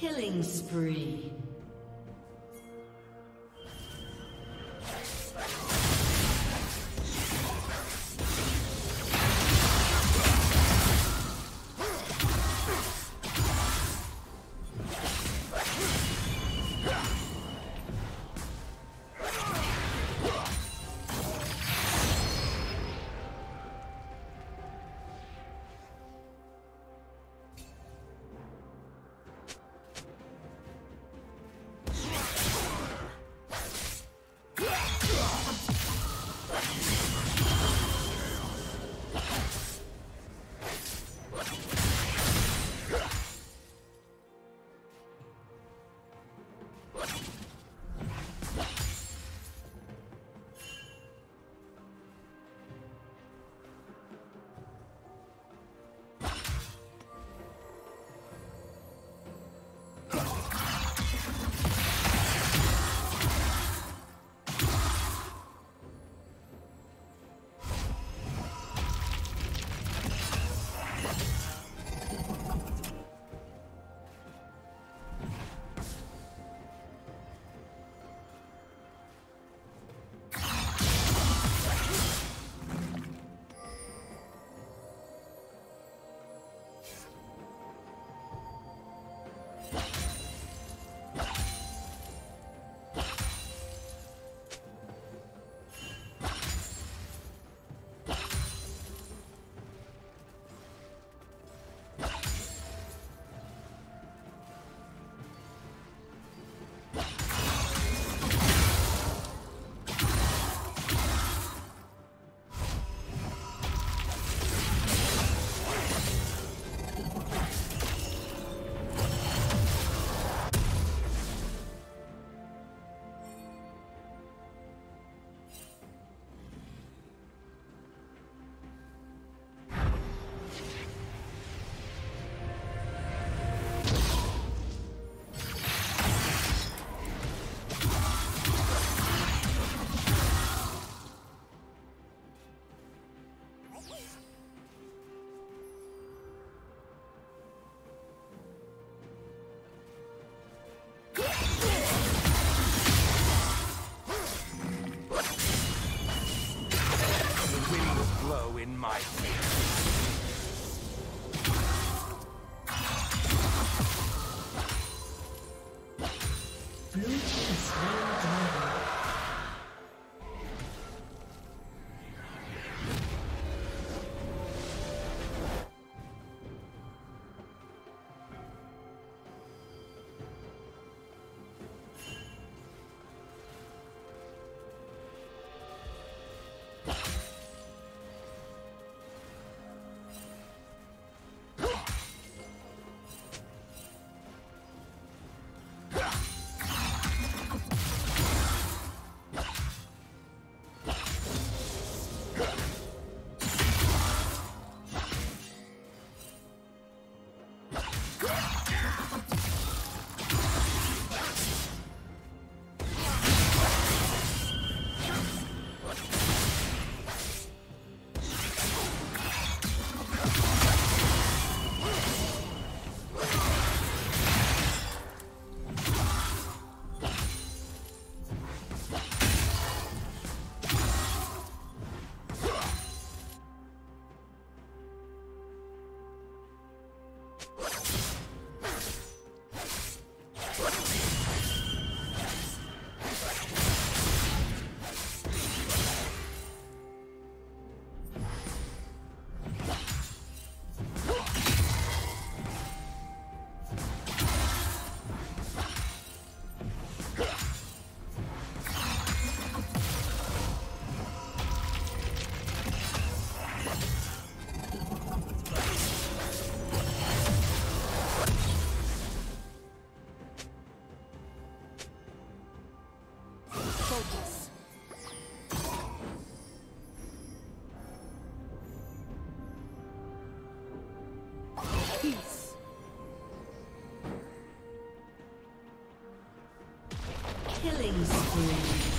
Killing spree. Killing spree.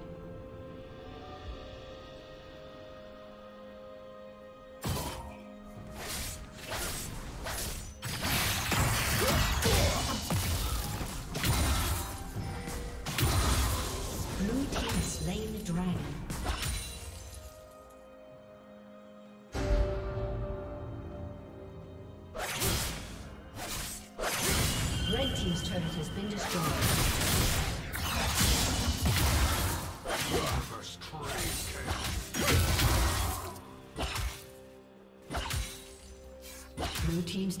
Blue team's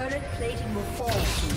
Current plating will fall soon.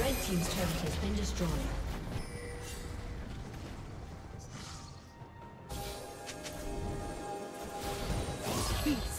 Red team's turret has been destroyed. Peace.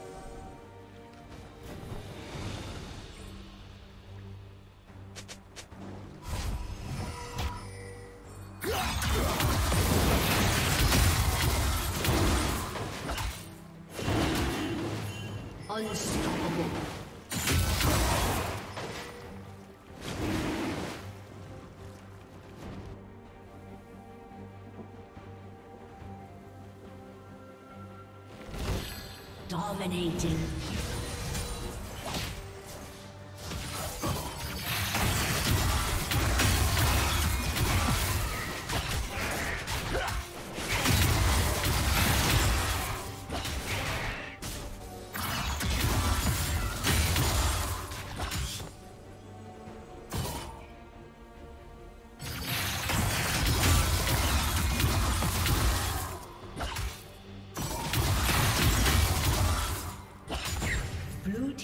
Unstoppable. Dominating.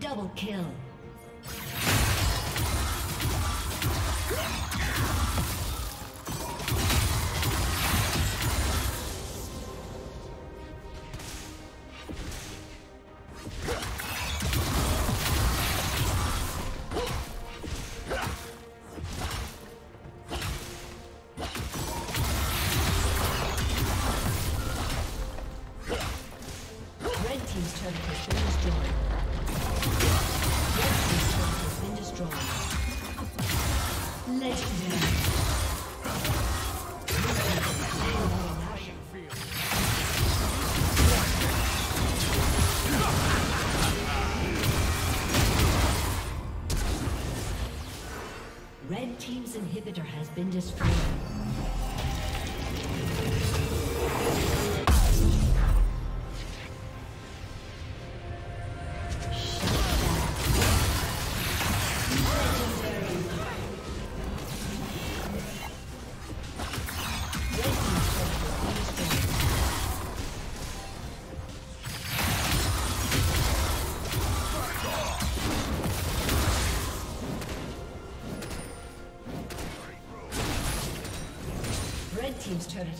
Double kill. Red team's inhibitor has been destroyed. Team's turret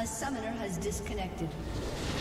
A summoner has disconnected.